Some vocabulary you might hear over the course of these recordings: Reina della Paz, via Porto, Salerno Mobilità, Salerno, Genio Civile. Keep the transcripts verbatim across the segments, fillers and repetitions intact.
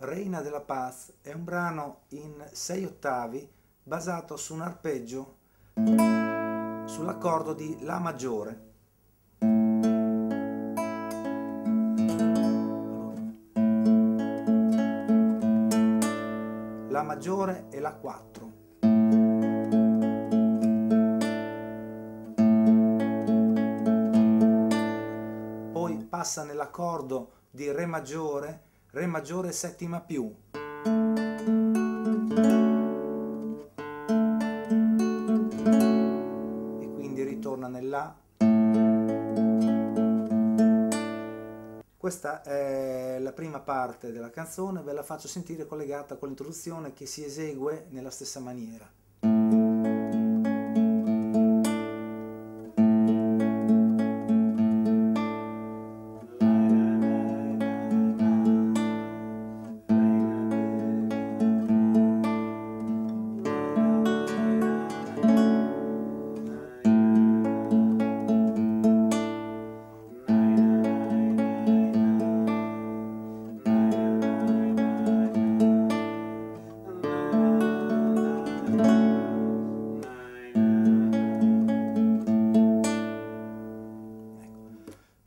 Reina della Paz è un brano in sei ottavi basato su un arpeggio sull'accordo di La maggiore. La maggiore e la quattro. Poi passa nell'accordo di Re maggiore, Re maggiore settima più. E quindi ritorna nell'A. Questa è la prima parte della canzone, ve la faccio sentire collegata con l'introduzione che si esegue nella stessa maniera.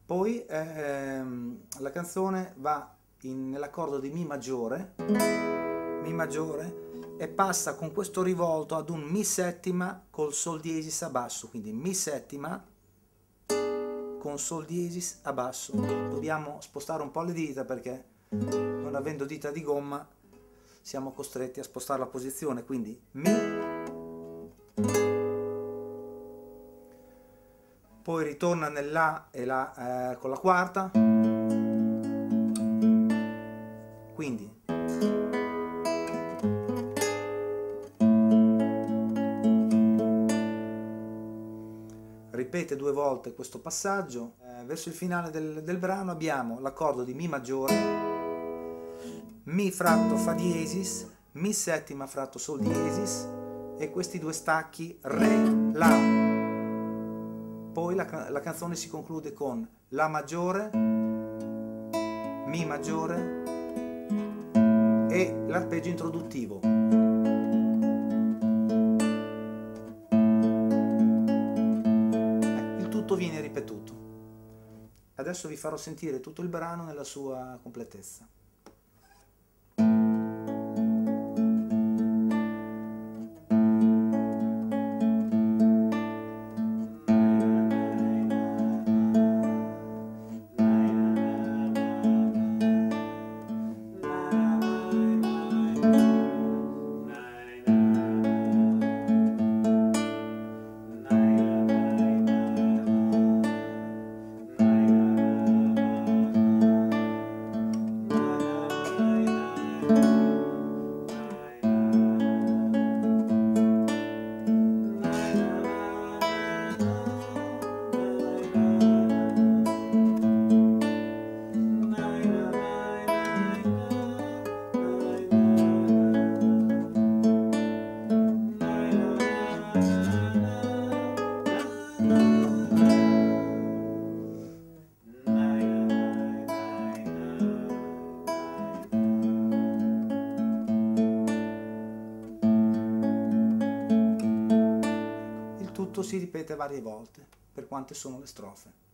Poi ehm, la canzone va nell'accordo di Mi maggiore, Mi maggiore e passa con questo rivolto ad un Mi settima col Sol diesis a basso, quindi Mi settima con Sol diesis a basso. Dobbiamo spostare un po' le dita perché non avendo dita di gomma siamo costretti a spostare la posizione, quindi Mi. Poi ritorna nell'A e la eh, con la quarta, quindi ripete due volte questo passaggio. Eh, verso il finale del, del brano abbiamo l'accordo di Mi maggiore, Mi fratto Fa diesis, Mi settima fratto Sol diesis e questi due stacchi Re, La. Poi la, la canzone si conclude con La maggiore, Mi maggiore e l'arpeggio introduttivo. Il tutto viene ripetuto. Adesso vi farò sentire tutto il brano nella sua completezza. Si ripete varie volte per quante sono le strofe.